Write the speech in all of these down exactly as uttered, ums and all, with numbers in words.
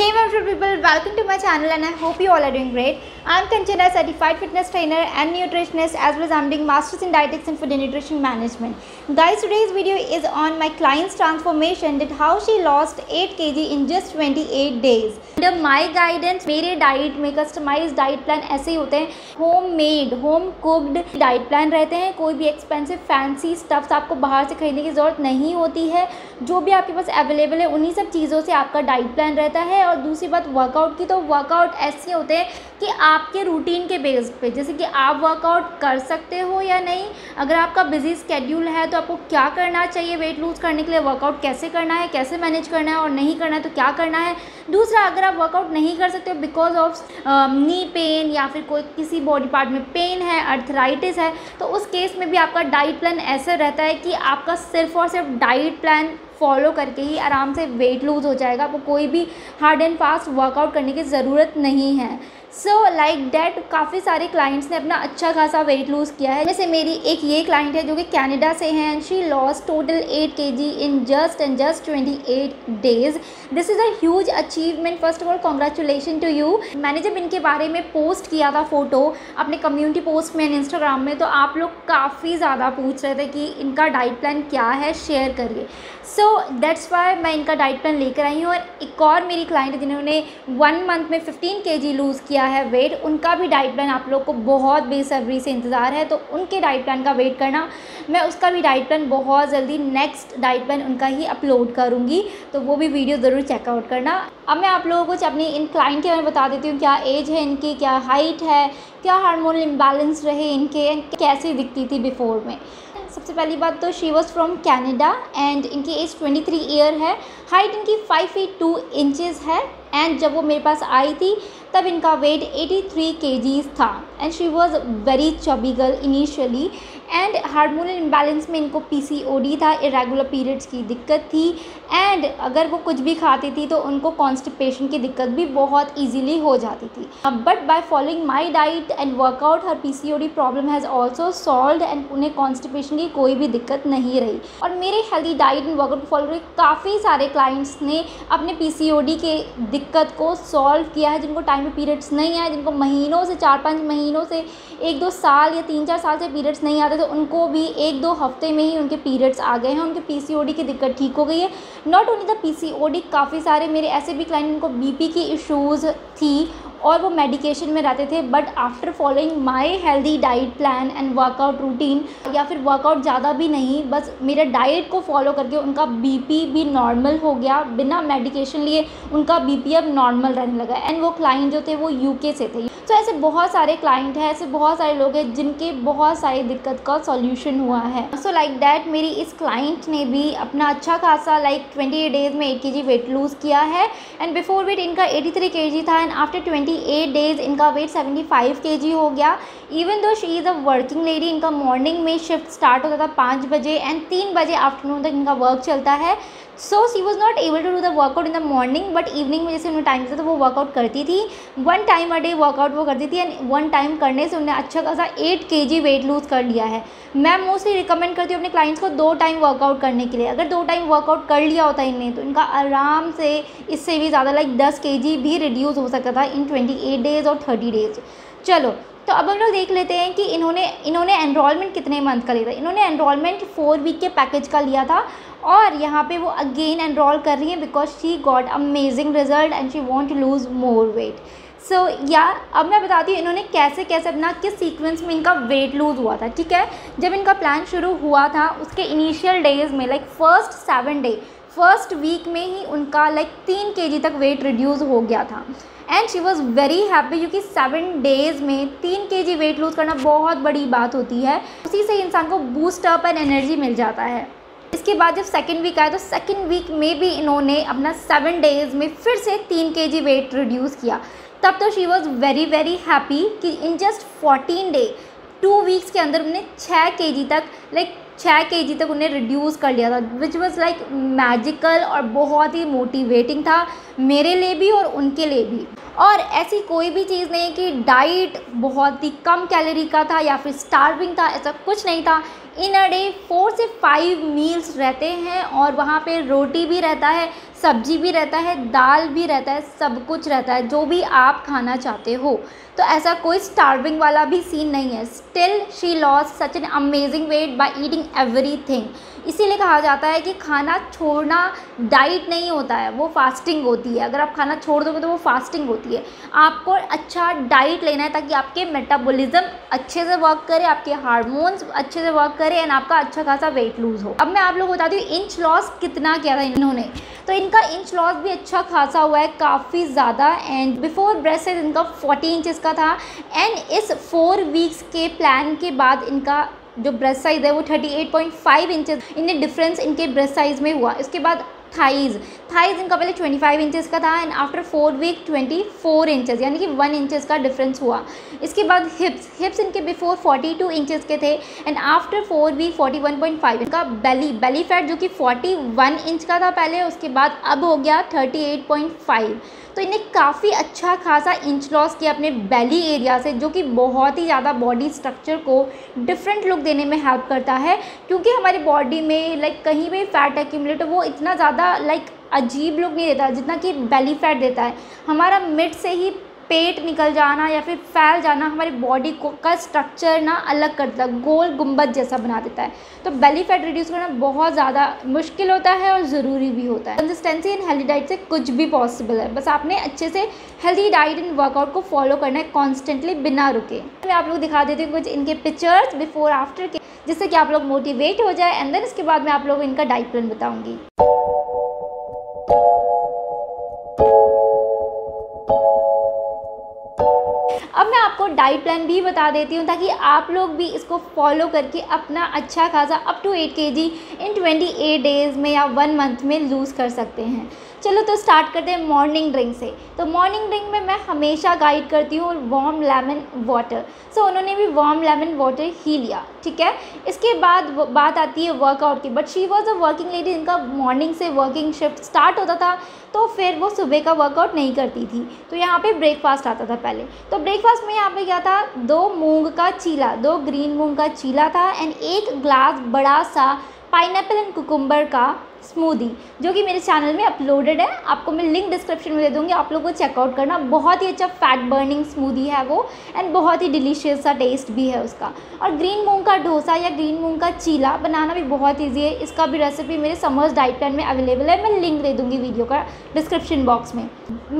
Hey wonderful people, welcome to my channel and I hope you all are doing great. I am Kanchana, certified fitness trainer and nutritionist, as well as I am doing masters in dietetics and food and nutrition management. Guys, today's video is on my client's transformation, that how she lost eight K G in just twenty-eight days. Under my guidance, मेरे diet में customized diet plan ऐसे ही होते हैं, home made, home cooked diet plan रहते हैं. कोई भी expensive fancy stuffs आपको बाहर से खरीदने की ज़रूरत नहीं होती है. जो भी आपके पास available है उन्हीं सब चीज़ों से आपका diet plan रहता है. और दूसरी बात वर्कआउट की, तो वर्कआउट ऐसे होते हैं कि आपके रूटीन के बेस पे, जैसे कि आप वर्कआउट कर सकते हो या नहीं, अगर आपका बिजी स्केड्यूल है तो आपको क्या करना चाहिए वेट लूज करने के लिए, वर्कआउट कैसे करना है, कैसे मैनेज करना है, और नहीं करना है तो क्या करना है. दूसरा, अगर आप वर्कआउट नहीं कर सकते हो बिकॉज ऑफ नी पेन या फिर कोई किसी बॉडी पार्ट में पेन है, अर्थराइटिस है, तो उस केस में भी आपका डाइट प्लान ऐसा रहता है कि आपका सिर्फ और सिर्फ डाइट प्लान फॉलो करके ही आराम से वेट लूज़ हो जाएगा. आपको कोई भी हार्ड एंड फास्ट वर्कआउट करने की ज़रूरत नहीं है. सो लाइक डैट काफ़ी सारे क्लाइंट्स ने अपना अच्छा खासा वेट लूज़ किया है. जैसे मेरी एक ये क्लाइंट है जो कि कनाडा से हैं, and she lost total eight KG in just and just twenty eight days. This is a huge achievement. First of all congratulation to you. मैंने जब इनके बारे में पोस्ट किया था फ़ोटो अपने कम्युनिटी पोस्ट में इंस्टाग्राम में, तो आप लोग काफ़ी ज़्यादा पूछ रहे थे कि इनका डाइट प्लान क्या है, शेयर करिए. सो दैट्स वाई मैं इनका डाइट प्लान लेकर आई हूँ. और एक और मेरी क्लाइंट जिन्होंने वन मंथ में फिफ्टीन केजी लूज़ किया है वेट, उनका भी डाइट प्लान आप लोग को बहुत बेसब्री से इंतज़ार है, तो उनके डाइट प्लान का वेट करना. मैं उसका भी डाइट प्लान बहुत जल्दी नेक्स्ट डाइट प्लान उनका ही अपलोड करूँगी, तो वो भी वीडियो ज़रूर चेकआउट करना. अब मैं आप लोगों को कुछ अपनी इन क्लाइंट के बारे में बता देती हूँ. क्या एज है इनकी, क्या हाइट है, क्या हार्मोनल इम्बैलेंस रहे इनके, कैसे दिखती थी बिफोर में. सबसे पहली बात तो she was from Canada and इनकी एज ट्वेंटी थ्री ईयर है. हाइट इनकी फाइव फीट टू इंचेस है. एंड जब वो मेरे पास आई थी तब इनका वेट एटी थ्री केजीज़ था. And she was very chubby girl initially. And hormonal imbalance में इनको पी सी ओ डी था, इरेगुलर पीरियड्स की दिक्कत थी. एंड अगर वो कुछ भी खाती थी तो उनको कॉन्स्टिपेशन की दिक्कत भी बहुत ईजीली हो जाती थी. But by following my diet and workout हर P C O D problem has also solve, and उन्हें कॉन्स्टिपेशन की कोई भी दिक्कत नहीं रही. और मेरे healthy diet and workout follow करके काफ़ी सारे क्लाइंट्स ने अपने पी सी ओ डी के दिक्कत को सॉल्व किया है. जिनको टाइम पे पीरियड्स नहीं आए, जिनको महीनों से, चार पाँच महीनों से, एक दो साल या तीन चार साल से पीरियड्स नहीं आते, तो उनको भी एक दो हफ्ते में ही उनके पीरियड्स आ गए हैं. उनके पी सी ओ डी की दिक्कत ठीक हो गई है. Not only the P C O D, काफ़ी सारे मेरे ऐसे भी क्लाइंट उनको बी पी की इशूज़ थी और वो मेडिकेशन में रहते थे. But after following my healthy diet plan and workout routine, या फिर वर्कआउट ज़्यादा भी नहीं, बस मेरे डाइट को फॉलो करके उनका बीपी भी नॉर्मल हो गया. बिना मेडिकेशन लिए उनका बीपी अब नॉर्मल रहने लगा. एंड वो क्लाइंट जो थे वो यूके से थे. तो ऐसे बहुत सारे क्लाइंट हैं, ऐसे बहुत सारे लोग हैं जिनके बहुत सारी दिक्कत का सॉल्यूशन हुआ है. सो लाइक डैट मेरी इस क्लाइंट ने भी अपना अच्छा खासा लाइक ट्वेंटी एट डेज़ में एट केजी वेट लूज़ किया है. एंड बिफोर वेट इनका एटी थ्री केजी था, and after twenty eight days इनका वेट सेवेंटी फाइव केजी हो गया. Even though she is a working lady, इनका मॉर्निंग में शिफ्ट स्टार्ट होता था पाँच बजे एंड तीन बजे आफ्टरनून तक इनका वर्क चलता है. So she was not able to do the workout in the morning, but evening में जैसे उन्हें टाइम था तो वो वर्कआउट करती थी. One time a day workout वो करती थी, एंड वन टाइम करने से उन्हें अच्छा खासा एट केजी वेट लूज़ कर लिया है. मैं मोस्टली रिकमेंड करती हूँ अपने क्लाइंट्स को दो टाइम वर्कआउट करने के लिए. अगर दो टाइम वर्कआउट कर लिया होता इनने तो इनका आराम से इससे भी ज़्यादा लाइक टेन केजी भी रिड्यूस हो सकता था इन ट्वेंटी एट डेज़ और थर्टी डेज़. चलो तो अब हम लोग देख लेते हैं कि इन्होंने इन्होंने एनरोलमेंट कितने मंथ का लिया था. इन्होंने एनरोलमेंट फोर वीक के पैकेज का लिया था, और यहाँ पे वो अगेन एनरोल कर रही हैं because she got amazing result and she want to lose more weight. So so, या yeah, अब मैं बताती हूँ इन्होंने कैसे कैसे अपना किस सीक्वेंस में इनका वेट लूज़ हुआ था. ठीक है, जब इनका प्लान शुरू हुआ था उसके इनिशियल डेज़ में like first seven day first week में ही उनका लाइक तीन केजी तक वेट रिड्यूस हो गया था. And she was very happy, क्योंकि सेवन डेज़ में तीन केजी वेट लूज़ करना बहुत बड़ी बात होती है. उसी से इंसान को बूस्ट अप एंड एनर्जी मिल जाता है. इसके बाद जब सेकेंड वीक आया तो सेकेंड वीक में भी इन्होंने अपना सेवन डेज़ में फिर से तीन केजी वेट रिड्यूस किया. तब तो she was very very happy कि in just fourteen day two weeks के अंदर उन्हें छः केजी तक लाइक छः केजी तक उन्हें रिड्यूस कर लिया था, विच वॉज लाइक मैजिकल और बहुत ही मोटिवेटिंग था मेरे लिए भी और उनके लिए भी. और ऐसी कोई भी चीज़ नहीं कि डाइट बहुत ही कम कैलोरी का था या फिर स्टार्विंग था, ऐसा कुछ नहीं था. इन अ डे फोर से फाइव मील्स रहते हैं और वहाँ पे रोटी भी रहता है, सब्जी भी रहता है, दाल भी रहता है, सब कुछ रहता है जो भी आप खाना चाहते हो। तो ऐसा कोई स्टार्विंग वाला भी सीन नहीं है। Still she loss such an amazing weight by eating everything. इसीलिए कहा जाता है कि खाना छोड़ना डाइट नहीं होता है, वो फास्टिंग होती है। अगर आप खाना छोड़ दोगे तो वो फास्टिंग होती है। आपको अच्छा डाइट लेना है ताकि आपके मेटाबॉलिज्म अच्छे से वर्क करे, आपके हार्मोन्स अच्छे से वर्क करे एंड आपका अच्छा खासा वेट लूज हो। अब मैं आप लोग बताती हूँ इंच लॉस कितना किया था इन्होंने। तो इनका इंच लॉस भी अच्छा खासा हुआ है, काफ़ी ज़्यादा। एंड बिफोर ब्रेस्ट साइज इनका फोर्टी इंचेस का था एंड इस फोर वीक्स के प्लान के बाद इनका जो ब्रेस्ट साइज़ है वो thirty eight point five inches इन्हें डिफरेंस इनके ब्रेस्ट साइज़ में हुआ। इसके बाद थाइज़ थाइज़ इनका पहले ट्वेंटी फाइव इंचेस का था and after four week twenty four inches यानी कि वन इंचेस का डिफरेंस हुआ। इसके बाद हिप्स हिप्स इनके बिफोर फोर्टी टू इंचेस के थे and after four week forty one point five. इनका बेली बेली फैट जो कि फोर्टी वन इंच का था पहले, उसके बाद अब हो गया थर्टी एट पॉइंट फाइव। तो इन्हें काफ़ी अच्छा खासा इंच लॉस किया अपने बेली एरिया से, जो कि बहुत ही ज़्यादा बॉडी स्ट्रक्चर को डिफरेंट लुक देने में हेल्प करता है। क्योंकि हमारी बॉडी में लाइक कहीं भी फैट एक्यूमुलेट हो वो इतना ज़्यादा लाइक अजीब लुक नहीं देता जितना कि बेली फैट देता है। हमारा मिड से ही पेट निकल जाना या फिर फैल जाना हमारी बॉडी को का स्ट्रक्चर ना अलग कर देता है, गोल गुंबद जैसा बना देता है। तो बेली फैट रिड्यूस करना बहुत ज़्यादा मुश्किल होता है और ज़रूरी भी होता है। कंसिस्टेंसी एंड हेल्दी डाइट से कुछ भी पॉसिबल है, बस आपने अच्छे से हेल्दी डाइट एंड वर्कआउट को फॉलो करना है कॉन्स्टेंटली बिना रुके। मैं आप लोग दिखा देती हूँ कुछ इनके पिक्चर्स बिफोर आफ्टर के, जिससे कि आप लोग मोटिवेट हो जाए एंड देन इसके बाद मैं आप लोग इनका डाइट प्लान बताऊँगी। अब मैं आपको डाइट प्लान भी बता देती हूँ ताकि आप लोग भी इसको फॉलो करके अपना अच्छा खासा up to eight K G in twenty eight days में या वन मंथ में लूज़ कर सकते हैं। चलो तो स्टार्ट करते हैं मॉर्निंग ड्रिंक से। तो मॉर्निंग ड्रिंक में मैं हमेशा गाइड करती हूँ वार्म लेमन वाटर। सो उन्होंने भी वार्म लेमन वाटर ही लिया, ठीक है। इसके बाद बात आती है वर्कआउट की। But she was a working lady, इनका मॉर्निंग से वर्किंग शिफ्ट स्टार्ट होता था तो फिर वो सुबह का वर्कआउट नहीं करती थी। तो यहाँ पे ब्रेकफास्ट आता था पहले। तो ब्रेकफास्ट में यहाँ पे क्या था, दो मूंग का चीला, दो ग्रीन मूंग का चीला था एंड एक ग्लास बड़ा सा पाइनएप्पल एंड कुकुम्बर का स्मूदी, जो कि मेरे चैनल में अपलोडेड है। आपको मैं लिंक डिस्क्रिप्शन में दे दूँगी, आप लोगों को चेकआउट करना। बहुत ही अच्छा फैट बर्निंग स्मूदी है वो एंड बहुत ही डिलीशियस सा टेस्ट भी है उसका। और ग्रीन मूंग का डोसा या ग्रीन मूंग का चीला बनाना भी बहुत ईजी है। इसका भी रेसिपी मेरे समर्स डाइट प्लान में अवेलेबल है, मैं लिंक दे दूँगी वीडियो का डिस्क्रिप्शन बॉक्स में।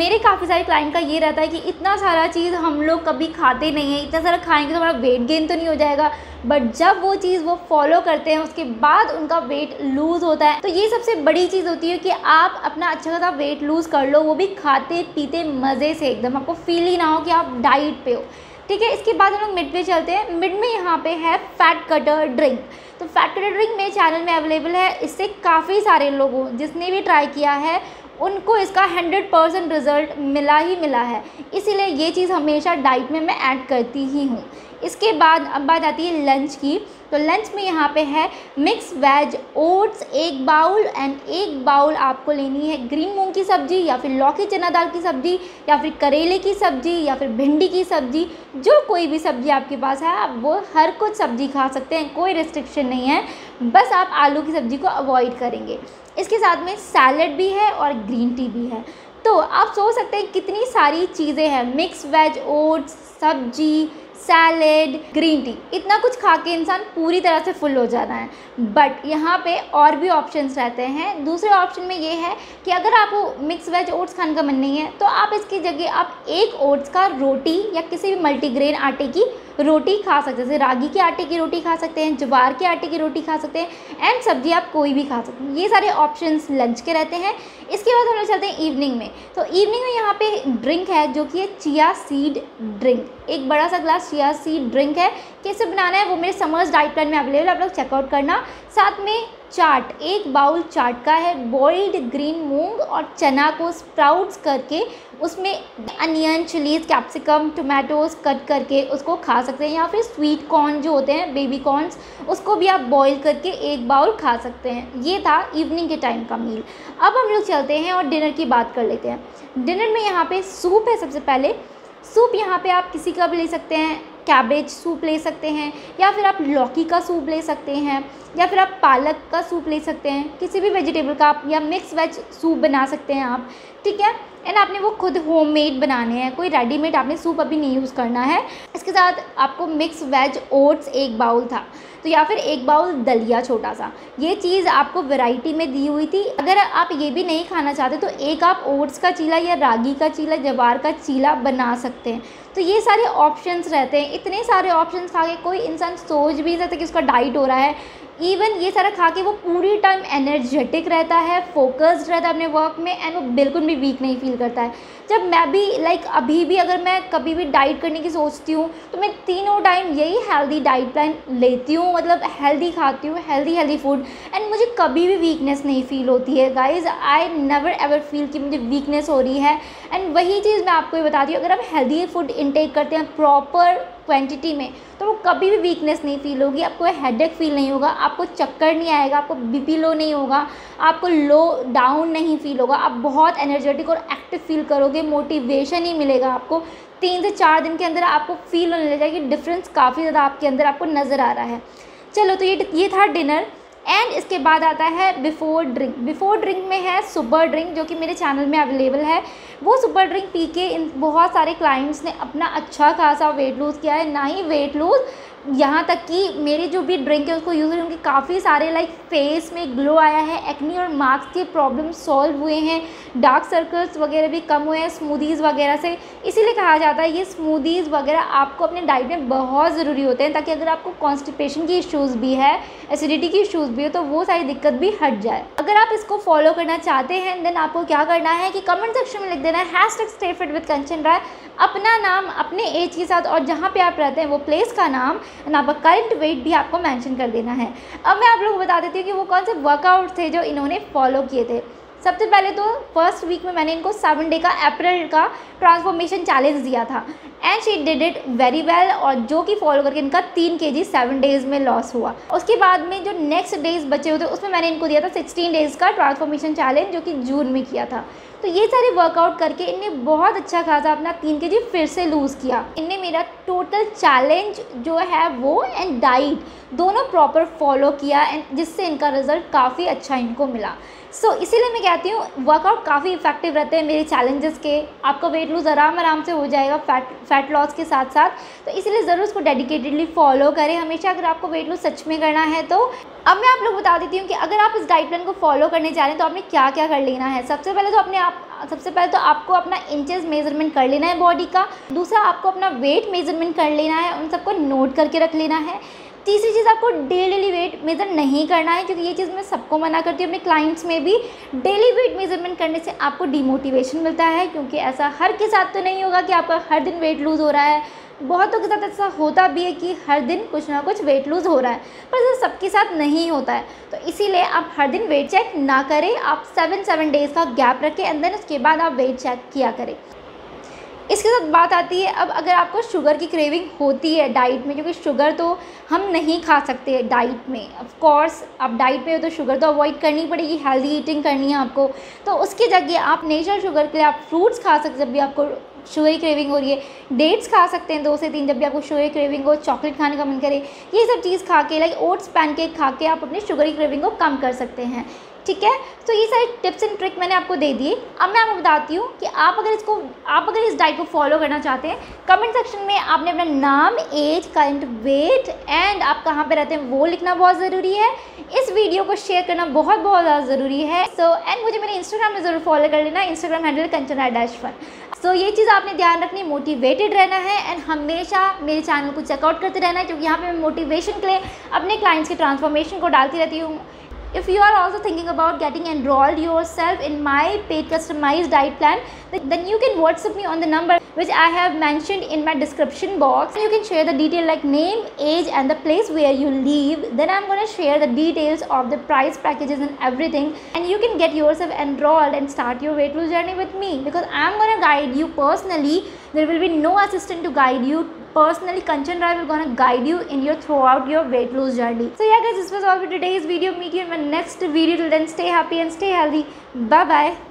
मेरे काफ़ी सारे क्लाइंट का ये रहता है कि इतना सारा चीज़ हम लोग कभी खाते नहीं है, इतना सारा खाएँगे तो हमारा वेट गेन तो नहीं हो जाएगा। बट जब वो चीज़ वो फॉलो करते हैं उसके बाद उनका वेट लूज़ होता है। तो ये सबसे बड़ी चीज़ होती है कि आप अपना अच्छा खासा वेट लूज़ कर लो, वो भी खाते पीते मज़े से, एकदम आपको फील ही ना हो कि आप डाइट पे हो, ठीक है। इसके बाद हम लोग मिड पे चलते हैं। मिड में यहाँ पे है फैट कटर ड्रिंक। तो फैट कटर ड्रिंक मेरे चैनल में अवेलेबल है। इससे काफ़ी सारे लोगों जिसने भी ट्राई किया है उनको इसका हंड्रेड परसेंट रिज़ल्ट मिला ही मिला है। इसीलिए ये चीज़ हमेशा डाइट में मैं ऐड करती ही हूँ। इसके बाद अब बात आती है लंच की। तो लंच में यहाँ पे है मिक्स वेज ओट्स एक बाउल एंड एक बाउल आपको लेनी है ग्रीन मूंग की सब्ज़ी या फिर लौकी चना दाल की सब्ज़ी या फिर करेले की सब्ज़ी या फिर भिंडी की सब्ज़ी। जो कोई भी सब्ज़ी आपके पास है आप वो हर कुछ सब्ज़ी खा सकते हैं, कोई रिस्ट्रिक्शन नहीं है, बस आप आलू की सब्ज़ी को अवॉइड करेंगे। इसके साथ में सैलड भी है और ग्रीन टी भी है। तो आप सोच सकते हैं कितनी सारी चीज़ें हैं, मिक्स वेज ओट्स, सब्जी, सैलेड, ग्रीन टी, इतना कुछ खा के इंसान पूरी तरह से फुल हो जाना है। बट यहाँ पे और भी ऑप्शंस रहते हैं। दूसरे ऑप्शन में ये है कि अगर आपको मिक्स वेज ओट्स खाने का मन नहीं है तो आप इसकी जगह आप एक ओट्स का रोटी या किसी भी मल्टीग्रेन आटे की रोटी खा सकते हैं। जैसे रागी के आटे की रोटी खा सकते हैं, ज्वार के आटे की रोटी खा सकते हैं एंड सब्जी आप कोई भी खा सकते हैं। ये सारे ऑप्शंस लंच के रहते हैं। इसके बाद हम लोग चलते हैं इवनिंग में। तो इवनिंग में यहाँ पे ड्रिंक है जो कि है चिया सीड ड्रिंक। एक बड़ा सा ग्लास चिया सीड ड्रिंक है। कैसे बनाना है वो मेरे समर्स डाइट प्लान में अवेलेबल, आप लोग चेकआउट करना। साथ में चाट, एक बाउल चाट का है, बॉइल्ड ग्रीन मूंग और चना को स्प्राउट्स करके उसमें onion, chillies, capsicum, tomatoes cut करके उसको खा सकते हैं। या फिर स्वीट कॉर्न जो होते हैं बेबी कॉर्न्स, उसको भी आप बॉईल करके एक बाउल खा सकते हैं। ये था इवनिंग के टाइम का मील। अब हम लोग चलते हैं और डिनर की बात कर लेते हैं। डिनर में यहाँ पे सूप है सबसे पहले। सूप यहाँ पे आप किसी का भी ले सकते हैं, कैबेज सूप ले सकते हैं, या फिर आप लौकी का सूप ले सकते हैं, या फिर आप पालक का सूप ले सकते हैं, किसी भी वेजिटेबल का आप, या मिक्स वेज सूप बना सकते हैं आप, ठीक है। एंड आपने वो खुद होममेड बनाने हैं, कोई रेडीमेड आपने सूप अभी नहीं यूज़ करना है। इसके साथ आपको मिक्स वेज ओट्स एक बाउल था तो, या फिर एक बाउल दलिया छोटा सा, ये चीज़ आपको वैरायटी में दी हुई थी। अगर आप ये भी नहीं खाना चाहते तो एक आप ओट्स का चीला या रागी का चीला, ज्वार का चीला बना सकते हैं। तो ये सारे ऑप्शंस रहते हैं। इतने सारे ऑप्शंस खा के कोई इंसान सोच भी नहीं सकता कि उसका डाइट हो रहा है। इवन ये सारा खा के वो पूरी टाइम एनर्जेटिक रहता है, फोकस्ड रहता है अपने वर्क में, एंड वो बिल्कुल भी वीक नहीं फील करता है। जब मैं भी लाइक like, अभी भी अगर मैं कभी भी डाइट करने की सोचती हूँ तो मैं तीनों टाइम यही हेल्दी डाइट प्लान लेती हूँ, मतलब हेल्दी खाती हूँ, हेल्दी हेल्दी फूड, एंड मुझे कभी भी वीकनेस नहीं फ़ील होती है। Guys I never ever feel कि मुझे वीकनेस हो रही है। एंड वही चीज़ मैं आपको ये बताती हूँ, अगर आप हेल्दी फूड इनटेक करते हैं प्रॉपर क्वांटिटी में तो वो कभी भी वीकनेस नहीं फील होगी, आपको हेडेक फील नहीं होगा, आपको चक्कर नहीं आएगा, आपको बीपी लो नहीं होगा, आपको लो डाउन नहीं फील होगा, आप बहुत एनर्जेटिक और एक्टिव फील करोगे, मोटिवेशन ही मिलेगा आपको। तीन से चार दिन के अंदर आपको फील होने लग जाएगा कि डिफरेंस काफ़ी ज़्यादा आपके अंदर आपको नज़र आ रहा है। चलो तो ये ये था डिनर। एंड इसके बाद आता है बिफोर ड्रिंक। बिफोर ड्रिंक में है सुपर ड्रिंक, जो कि मेरे चैनल में अवेलेबल है। वो सुपर ड्रिंक पी के इन बहुत सारे क्लाइंट्स ने अपना अच्छा खासा वेट लूज़ किया है। ना ही वेट लूज़, यहाँ तक कि मेरे जो भी ड्रिंक है उसको यूज़ करके उनके काफ़ी सारे लाइक फेस में ग्लो आया है, एक्नी और मार्क्स के प्रॉब्लम सॉल्व हुए हैं, डार्क सर्कल्स वगैरह भी कम हुए हैं स्मूदीज़ वगैरह से। इसीलिए कहा जाता है ये स्मूदीज़ वगैरह आपको अपने डाइट में बहुत ज़रूरी होते हैं, ताकि अगर आपको कॉन्स्टिपेशन की इश्यूज़ भी है, एसिडिटी की इश्यूज़ भी हो, तो वो सारी दिक्कत भी हट जाए। अगर आप इसको फॉलो करना चाहते हैं देन आपको क्या करना है कि कमेंट सेक्शन में लिख देना है hashtag stay fit with Kanchan Rai, अपना नाम, अपने एज के साथ, और जहाँ पे आप रहते हैं वो प्लेस का नाम, और आपका करंट वेट भी आपको मेंशन कर देना है। अब मैं आप लोगों को बता देती हूँ कि वो कौन से वर्कआउट थे जो इन्होंने फॉलो किए थे। सबसे पहले तो फर्स्ट वीक में मैंने इनको सेवन डे का अप्रैल का ट्रांसफॉर्मेशन चैलेंज दिया था, and she did it very well, और जो कि फॉलो करके इनका तीन के जी सेवन डेज़ में लॉस हुआ। उसके बाद में जो नेक्स्ट डेज़ बचे हुए थे उसमें मैंने इनको दिया था सिक्सटीन डेज़ का ट्रांसफॉर्मेशन चैलेंज, जो कि जून में किया था। तो ये सारे वर्कआउट करके इनने बहुत अच्छा खासा अपना तीन के जी फिर से लूज़ किया। इनने मेरा टोटल चैलेंज जो है वो एंड डाइट दोनों प्रॉपर फॉलो किया, एंड जिससे इनका रिज़ल्ट काफ़ी अच्छा इनको मिला। सो so, इसीलिए मैं कहती हूँ वर्कआउट काफ़ी इफेक्टिव रहते हैं मेरे चैलेंजेस के। आपका वेट लूज़ आराम आराम से हो जाएगा फैट फैट लॉस के साथ साथ, तो इसलिए ज़रूर उसको डेडिकेटेडली फॉलो करें हमेशा, अगर आपको वेट लूज़ सच में करना है तो। अब मैं आप लोग बता देती हूँ कि अगर आप इस डाइट प्लान को फॉलो करने जा रहे हैं तो आपने क्या क्या कर लेना है। सबसे पहले तो अपने आप सबसे पहले तो आपको अपना इंचेस मेजरमेंट कर लेना है बॉडी का। दूसरा, आपको अपना वेट मेजरमेंट कर लेना है, उन सबको नोट करके रख लेना है। तीसरी चीज़, आपको डेली वेट मेज़र नहीं करना है, क्योंकि ये चीज़ मैं सबको मना करती हूँ, अपने क्लाइंट्स में भी। डेली वेट मेजरमेंट करने से आपको डिमोटिवेशन मिलता है, क्योंकि ऐसा हर के साथ तो नहीं होगा कि आपका हर दिन वेट लूज़ हो रहा है। बहुतों के साथ ऐसा होता भी है कि हर दिन कुछ ना कुछ वेट लूज़ हो रहा है, पर ऐसा सबके साथ नहीं होता है। तो इसीलिए आप हर दिन वेट चेक ना करें, आप सेवन सेवन डेज़ का गैप रखें, एंड देन उसके बाद आप वेट चेक किया करें। इसके साथ बात आती है, अब अगर आपको शुगर की क्रेविंग होती है डाइट में, क्योंकि शुगर तो हम नहीं खा सकते डाइट में, ऑफ कोर्स आप डाइट में हो तो शुगर तो अवॉइड करनी पड़ेगी, हेल्दी ईटिंग करनी है आपको, तो उसकी जगह आप नेचुरल शुगर के लिए आप फ्रूट्स खा सकते हैं जब भी आपको शुगर की क्रेविंग हो रही है। डेट्स खा सकते हैं दो से तीन जब भी आपको शुगर की क्रेविंग हो, चॉकलेट खाने का मन करे, ये सब चीज़ खा के, लाइक ओट्स पैनकेक खा के आप अपनी शुगर की क्रेविंग को कम कर सकते हैं, ठीक है। तो ये सारे टिप्स एंड ट्रिक मैंने आपको दे दिए। अब मैं आपको बताती हूँ कि आप अगर इसको आप अगर इस डाइट को फॉलो करना चाहते हैं, कमेंट सेक्शन में आपने अपना नाम, एज, करंट वेट एंड आप कहाँ पे रहते हैं वो लिखना बहुत ज़रूरी है। इस वीडियो को शेयर करना बहुत बहुत ज़्यादा ज़रूरी है। सो so, एंड मुझे मेरे इंस्टाग्राम में ज़रूर फॉलो कर लेना, Instagram handle Kanchan Rai dash one. So ये चीज़ आपने ध्यान रखनी, मोटिवेटेड रहना है, एंड हमेशा मेरे चैनल को चेकआउट करते रहना है, क्योंकि यहाँ पर मैं मोटिवेशन के लिए अपने क्लाइंट्स के ट्रांसफॉर्मेशन को डालती रहती हूँ। If you are also thinking about getting enrolled yourself in my paid customized diet plan, then you can WhatsApp me on the number which I have mentioned in my description box. You can share the detail like name, age and the place where you live. Then I'm going to share the details of the price packages and everything, and you can get yourself enrolled and start your weight loss journey with me, because I'm going to guide you personally. There will be no assistant to guide you. Personally, Kanchan Rai will gonna guide you in your throughout your weight loss journey. So yeah guys, this was all for today's video. Meet you in my next video. Till then, stay happy and stay healthy. Bye bye.